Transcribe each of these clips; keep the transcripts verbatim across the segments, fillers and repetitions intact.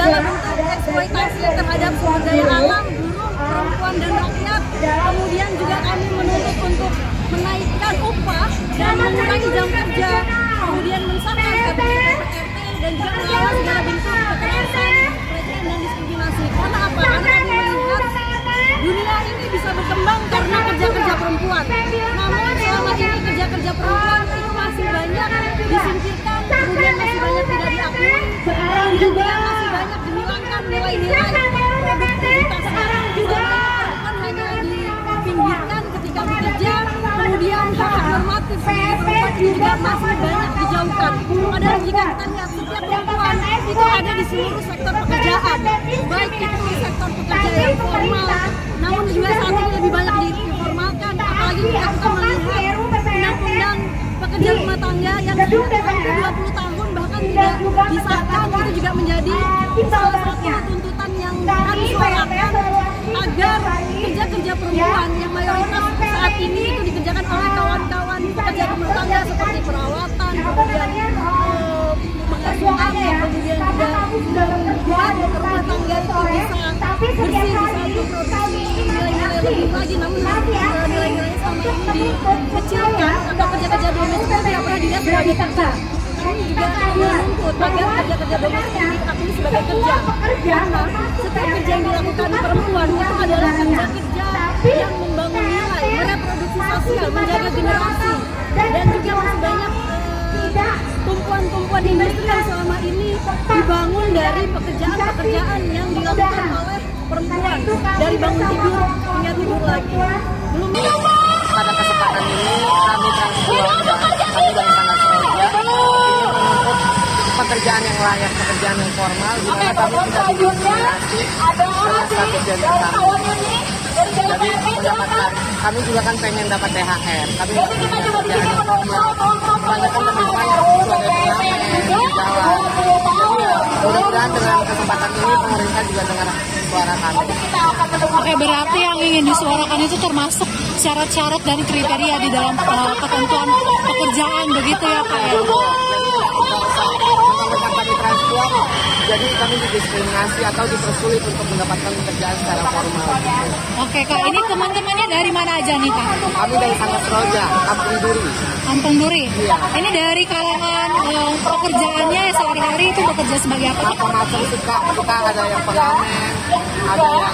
segala bentuk eksploitasi terhadap sumber daya alam, buruh, perempuan dan rakyat. Kemudian juga kami menuntut untuk menaikkan upah dan mengurangi jam kerja, kemudian mensahkan K P R P dan juga melawan segala bentuk kekerasan, pelecehan dan diskriminasi. Karena apa? Karena kami melihat dunia ini bisa berkembang karena kerja-kerja perempuan. Namun selama ini kerja-kerja perempuan itu masih banyak disingkirkan, kemudian masih banyak tidak diakui. Sekarang juga masih banyak dihilangkan nilai-nilai produktivitas. Sekarang juga perempuan hanya dipinggirkan ketika bekerja, kemudian hak normatif sebagai perempuan juga masih banyak dijauhkan. Padahal jika kita lihat setiap perempuan itu ada di seluruh sektor pekerjaan, baik itu sektor pekerja yang formal, namun juga saat ini lebih banyak diinformalkan. Apalagi jika kita melihat undang-undang pekerja rumah tangga yang sudah hampir dua puluh tahun bahkan tidak disahkan, itu juga menjadi salah satu tuntutan yang kami suarakan agar kerja-kerja perempuan yang mayoritas saat ini itu dikerjakan oleh kawan-kawan pekerja rumah tangga seperti perawatan, kemudian mengasuh anak, kemudian juga membuat rumah tangga itu bisa bersih, bisa memproduksi nilai-nilai lebih lagi, namun nilai-nilai sama ini dikecilkan atau kerja-kerja domestik yang pernah dilihat sebagai kerja. Kami juga menuntut agar kerja-kerja domestik diakui sebagai kerja, karena setiap kerja yang dilakukan perempuan itu adalah kerja-kerja yang membangun nilai, mereproduksi sosial, menjaga generasi, dan juga masih banyak perempuan-perempuan industri yang selama ini dibangun dari pekerjaan-pekerjaan yang dilakukan oleh perempuan, dari bangun tidur hingga tidur lagi. Belum pada kesempatan ini kami transpuan kami dari Sanggar Seroja menuntut pekerjaan yang layak, pekerjaan yang formal, di mana kami tidak diskriminasi terhadap satu gender kami. Jadi mendapatkan, kami juga kan pengen dapat T H R, tapi tidak punya pekerjaan yang formal. Kebanyakan teman-teman sebagai pengamen di jalan. Mudah-mudahan dengan kesempatan ini pemerintah juga dengar suara kami. Oke, berarti yang ingin disuarakan itu termasuk syarat-syarat dan kriteria di dalam uh, ketentuan pekerjaan, begitu ya Pak ya? Jadi kami didiskriminasi atau dipersulit untuk mendapatkan pekerjaan secara formal. Oke Kak, ini teman-temannya dari mana aja nih Kak? Kami dari Sanggar Seroja, Kampung Duri. Kampung Duri? Iya. Ini dari kalangan eh, pekerjaannya sehari-hari itu bekerja sebagai apa? Macam-macam sih Kak, kita ada yang pengamen, ada yang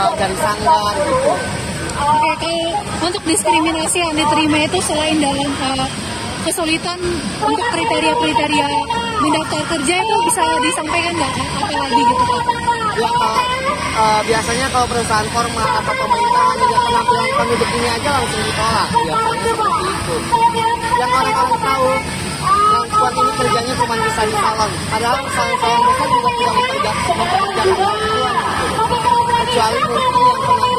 dari eh, sanggar gitu. Oke Kak, untuk diskriminasi yang diterima itu selain dalam eh, kesulitan untuk kriteria-kriteria mendaftar kerja itu bisa disampaikan nggak apa lagi gitu Pak? Ya Pak, e, biasanya kalau perusahaan formal atau pemerintah hanya penampilan penduduknya aja langsung ditolak. Biasanya seperti itu. Yang orang kamu tahu, perempuan ini kerjanya cuma bisa di salon. Padahal salon-salon besar juga tidak memperkerjakan perempuan. Kecuali mungkin yang pernah